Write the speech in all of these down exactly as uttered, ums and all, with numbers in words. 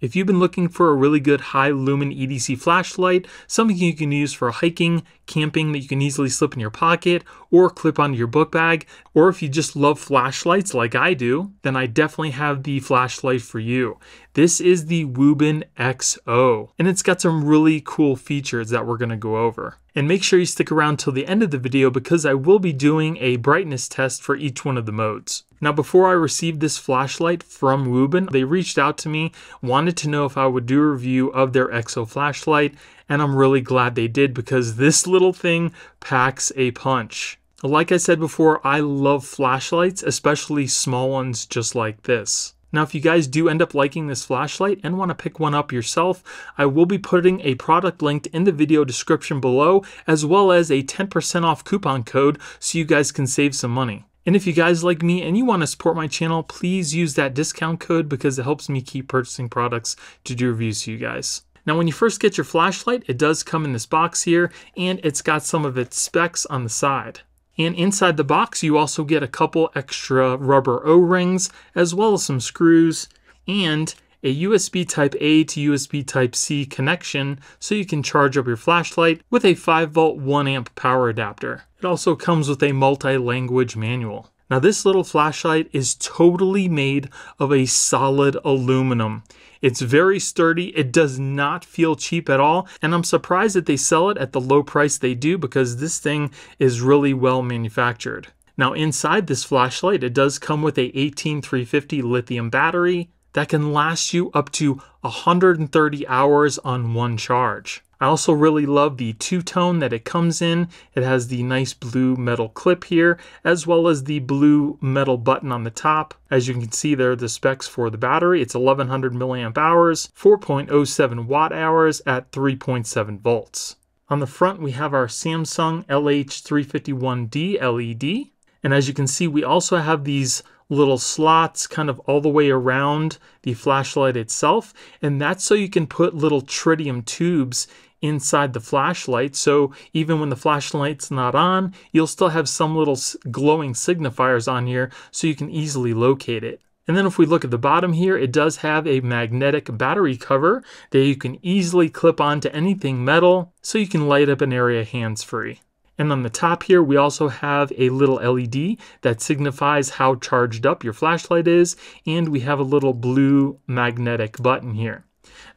If you've been looking for a really good high lumen E D C flashlight, something you can use for hiking, camping that you can easily slip in your pocket or clip onto your book bag, or if you just love flashlights like I do, then I definitely have the flashlight for you. This is the Wuben X O, and it's got some really cool features that we're going to go over. And make sure you stick around till the end of the video because I will be doing a brightness test for each one of the modes. Now, before I received this flashlight from Wuben, they reached out to me, wanted to know if I would do a review of their X O flashlight, and I'm really glad they did because this little thing packs a punch. Like I said before, I love flashlights, especially small ones just like this. Now, if you guys do end up liking this flashlight and want to pick one up yourself, I will be putting a product linked in the video description below, as well as a ten percent off coupon code so you guys can save some money. And if you guys like me and you want to support my channel, please use that discount code because it helps me keep purchasing products to do reviews to you guys. Now, when you first get your flashlight, it does come in this box here, and it's got some of its specs on the side. And inside the box, you also get a couple extra rubber O-rings, as well as some screws, and a U S B Type A to U S B Type C connection, so you can charge up your flashlight with a five volt one amp power adapter. It also comes with a multi-language manual. Now, this little flashlight is totally made of a solid aluminum. It's very sturdy, it does not feel cheap at all, and I'm surprised that they sell it at the low price they do because this thing is really well manufactured. Now, inside this flashlight, it does come with a eighteen three fifty lithium battery that can last you up to one hundred thirty hours on one charge. I also really love the two-tone that it comes in. It has the nice blue metal clip here, as well as the blue metal button on the top. As you can see, there are the specs for the battery. It's eleven hundred milliamp hours, four point oh seven watt hours at three point seven volts. On the front, we have our Samsung L H three fifty-one D L E D. And as you can see, we also have these little slots kind of all the way around the flashlight itself, and that's so you can put little tritium tubes inside the flashlight, so even when the flashlight's not on, you'll still have some little glowing signifiers on here so you can easily locate it. And then if we look at the bottom here, it does have a magnetic battery cover that you can easily clip onto anything metal so you can light up an area hands-free. And on the top here, we also have a little L E D that signifies how charged up your flashlight is, and we have a little blue magnetic button here.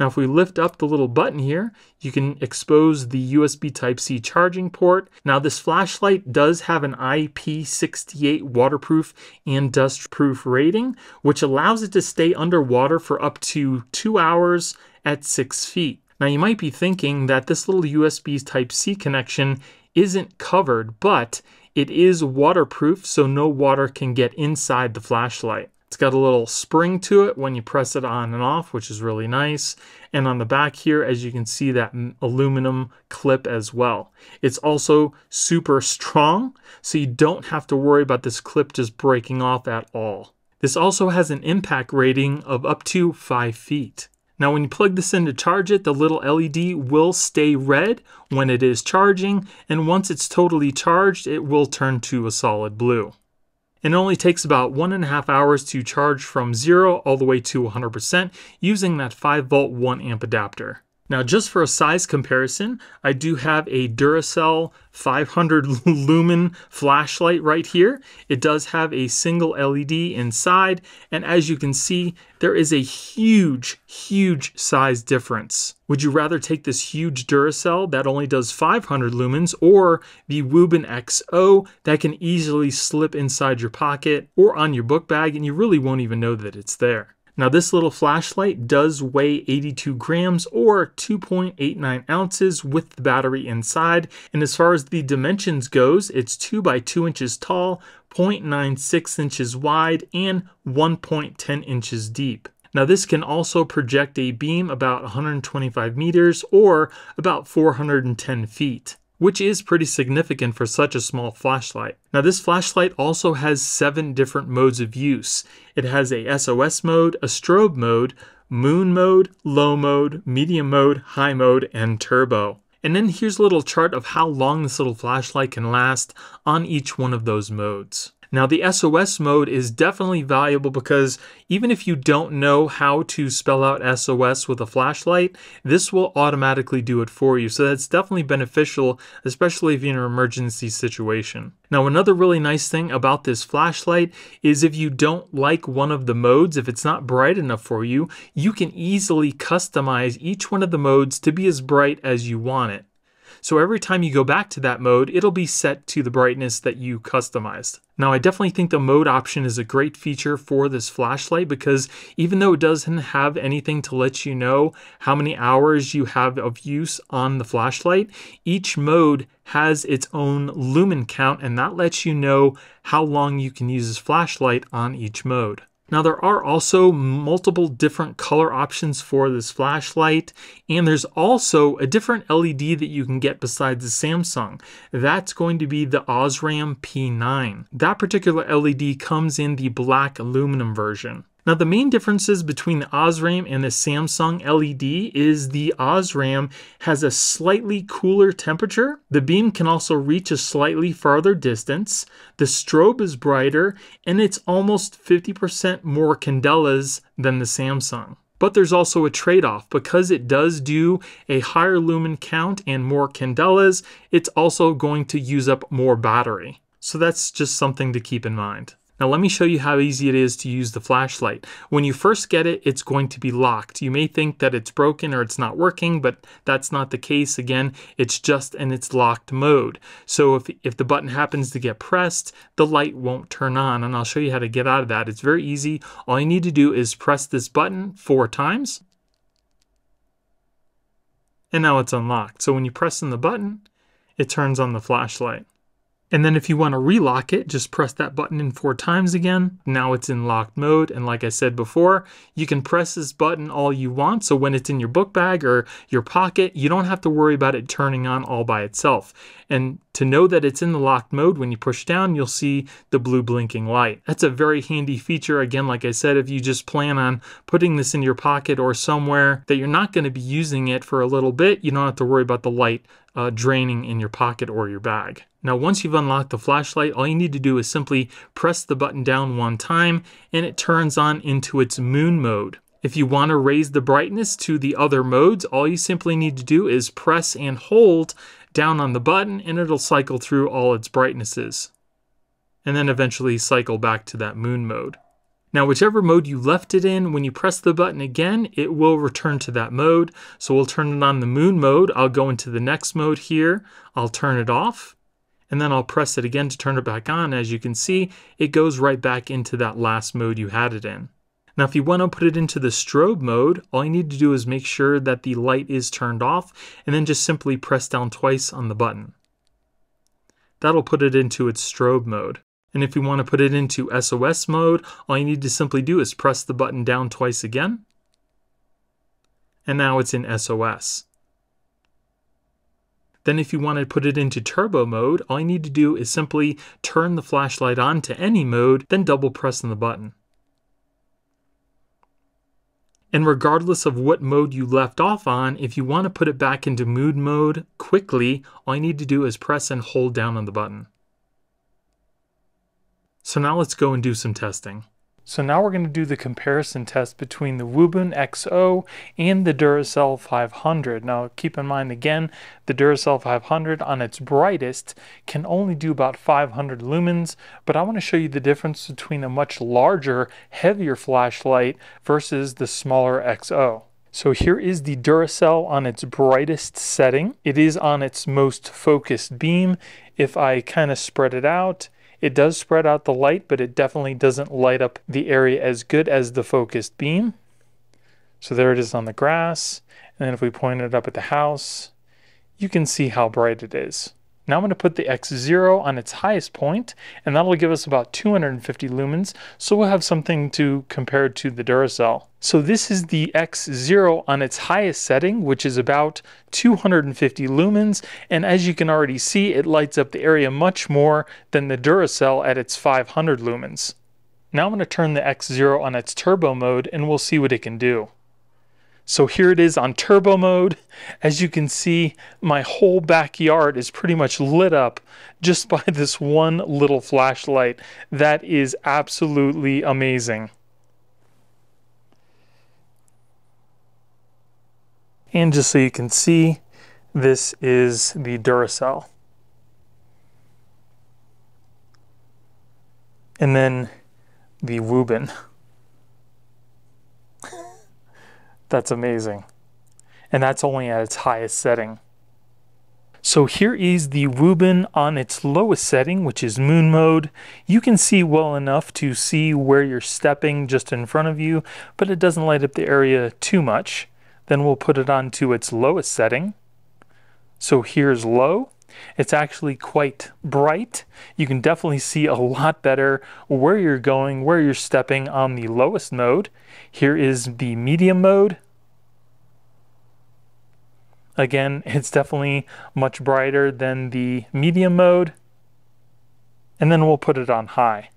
Now, if we lift up the little button here, you can expose the U S B Type C charging port. Now, this flashlight does have an I P six eight waterproof and dustproof rating, which allows it to stay underwater for up to two hours at six feet. Now, you might be thinking that this little U S B Type C connection isn't covered, but it is waterproof, so no water can get inside the flashlight. It's got a little spring to it when you press it on and off, which is really nice. And on the back here, as you can see, that aluminum clip as well. It's also super strong, so you don't have to worry about this clip just breaking off at all. This also has an impact rating of up to five feet. Now, when you plug this in to charge it, the little L E D will stay red when it is charging, and once it's totally charged, it will turn to a solid blue. It only takes about one and a half hours to charge from zero all the way to one hundred percent using that five volt one amp adapter. Now, just for a size comparison, I do have a Duracell five hundred lumen flashlight right here. It does have a single L E D inside, and as you can see, there is a huge, huge size difference. Would you rather take this huge Duracell that only does five hundred lumens, or the Wuben X O that can easily slip inside your pocket or on your book bag, and you really won't even know that it's there? Now, this little flashlight does weigh eighty-two grams or two point eight nine ounces with the battery inside. And as far as the dimensions goes, it's two by two inches tall, zero point nine six inches wide, and one point one zero inches deep. Now, this can also project a beam about one hundred twenty-five meters or about four hundred ten feet. Which is pretty significant for such a small flashlight. Now, this flashlight also has seven different modes of use. It has a S O S mode, a strobe mode, moon mode, low mode, medium mode, high mode, and turbo. And then here's a little chart of how long this little flashlight can last on each one of those modes. Now the S O S mode is definitely valuable because even if you don't know how to spell out S O S with a flashlight, this will automatically do it for you. So that's definitely beneficial, especially if you're in an emergency situation. Now another really nice thing about this flashlight is if you don't like one of the modes, if it's not bright enough for you, you can easily customize each one of the modes to be as bright as you want it. So every time you go back to that mode, it'll be set to the brightness that you customized. Now I definitely think the mode option is a great feature for this flashlight because even though it doesn't have anything to let you know how many hours you have of use on the flashlight, each mode has its own lumen count and that lets you know how long you can use this flashlight on each mode. Now there are also multiple different color options for this flashlight, and there's also a different L E D that you can get besides the Samsung. That's going to be the Osram P nine. That particular L E D comes in the black aluminum version. Now the main differences between the Osram and the Samsung L E D is the Osram has a slightly cooler temperature, the beam can also reach a slightly farther distance, the strobe is brighter, and it's almost fifty percent more candelas than the Samsung. But there's also a trade-off. Because it does do a higher lumen count and more candelas, it's also going to use up more battery. So that's just something to keep in mind. Now let me show you how easy it is to use the flashlight. When you first get it, it's going to be locked. You may think that it's broken or it's not working, but that's not the case. Again, it's just in its locked mode. So if, if the button happens to get pressed, the light won't turn on, and I'll show you how to get out of that. It's very easy. All you need to do is press this button four times, and now it's unlocked. So when you press in the button, it turns on the flashlight. And then if you want to relock it, just press that button in four times again. Now it's in locked mode. And like I said before, you can press this button all you want. So when it's in your book bag or your pocket, you don't have to worry about it turning on all by itself. And to know that it's in the locked mode, when you push down, you'll see the blue blinking light. That's a very handy feature. Again, like I said, if you just plan on putting this in your pocket or somewhere that you're not going to be using it for a little bit, you don't have to worry about the light Uh, draining in your pocket or your bag. Now once you've unlocked the flashlight, all you need to do is simply press the button down one time and it turns on into its moon mode. If you want to raise the brightness to the other modes, all you simply need to do is press and hold down on the button and it'll cycle through all its brightnesses and then eventually cycle back to that moon mode. Now whichever mode you left it in, when you press the button again, it will return to that mode. So we'll turn it on the moon mode. I'll go into the next mode here. I'll turn it off and then I'll press it again to turn it back on. As you can see, it goes right back into that last mode you had it in. Now if you want to put it into the strobe mode, all you need to do is make sure that the light is turned off and then just simply press down twice on the button. That'll put it into its strobe mode. And if you want to put it into S O S mode, all you need to simply do is press the button down twice again. And now it's in S O S. Then if you want to put it into turbo mode, all you need to do is simply turn the flashlight on to any mode, then double press on the button. And regardless of what mode you left off on, if you want to put it back into mood mode quickly, all you need to do is press and hold down on the button. So now let's go and do some testing. So now we're going to do the comparison test between the Wuben X O and the Duracell five hundred. Now keep in mind again, the Duracell five hundred on its brightest can only do about five hundred lumens, but I want to show you the difference between a much larger, heavier flashlight versus the smaller X O. So here is the Duracell on its brightest setting. It is on its most focused beam. If I kind of spread it out, it does spread out the light, but it definitely doesn't light up the area as good as the focused beam. So there it is on the grass. And then if we point it up at the house, you can see how bright it is. Now I'm going to put the X zero on its highest point, and that'll give us about two hundred fifty lumens. So we'll have something to compare to the Duracell. So this is the X zero on its highest setting, which is about two hundred fifty lumens. And as you can already see, it lights up the area much more than the Duracell at its five hundred lumens. Now I'm going to turn the X zero on its turbo mode and we'll see what it can do. So here it is on turbo mode. As you can see, my whole backyard is pretty much lit up just by this one little flashlight. That is absolutely amazing. And just so you can see, this is the Duracell. And then the Wuben. That's amazing. And that's only at its highest setting. So here is the Wuben on its lowest setting, which is moon mode. You can see well enough to see where you're stepping just in front of you, but it doesn't light up the area too much. Then we'll put it on to its lowest setting. So here's low. It's actually quite bright. You can definitely see a lot better where you're going, where you're stepping on the lowest mode. Here is the medium mode. Again, it's definitely much brighter than the medium mode. And then we'll put it on high.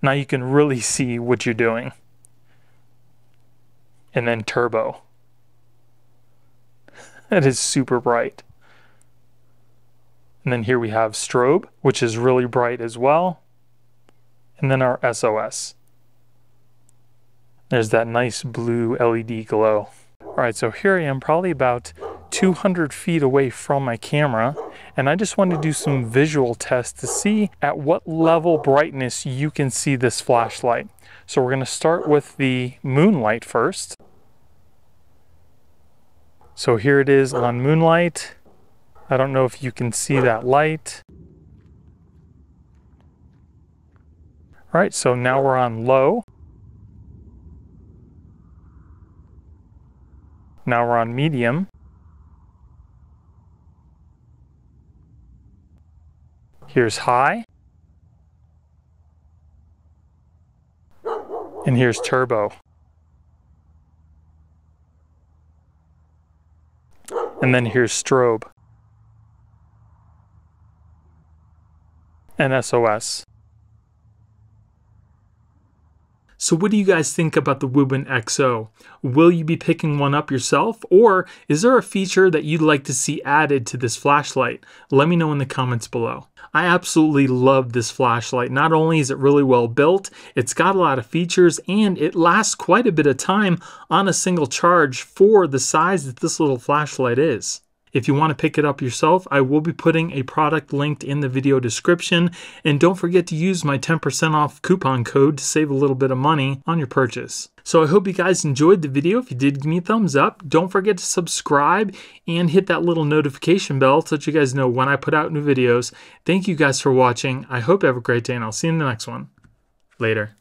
Now you can really see what you're doing. And then turbo. That is super bright. And then here we have strobe, which is really bright as well. And then our S O S. There's that nice blue L E D glow. All right, so here I am probably about two hundred feet away from my camera, and I just wanted to do some visual tests to see at what level brightness you can see this flashlight. So we're going to start with the moonlight first. So here it is on moonlight. I don't know if you can see that light. All right, so now we're on low. Now we're on medium. Here's high. And here's turbo. And then here's strobe. And S O S. So what do you guys think about the Wuben X O? Will you be picking one up yourself, or is there a feature that you'd like to see added to this flashlight? Let me know in the comments below. I absolutely love this flashlight. Not only is it really well built, it's got a lot of features, and it lasts quite a bit of time on a single charge for the size that this little flashlight is. If you want to pick it up yourself, I will be putting a product linked in the video description, and don't forget to use my ten percent off coupon code to save a little bit of money on your purchase. So I hope you guys enjoyed the video. If you did, give me a thumbs up. Don't forget to subscribe and hit that little notification bell so that you guys know when I put out new videos. Thank you guys for watching. I hope you have a great day, and I'll see you in the next one. Later.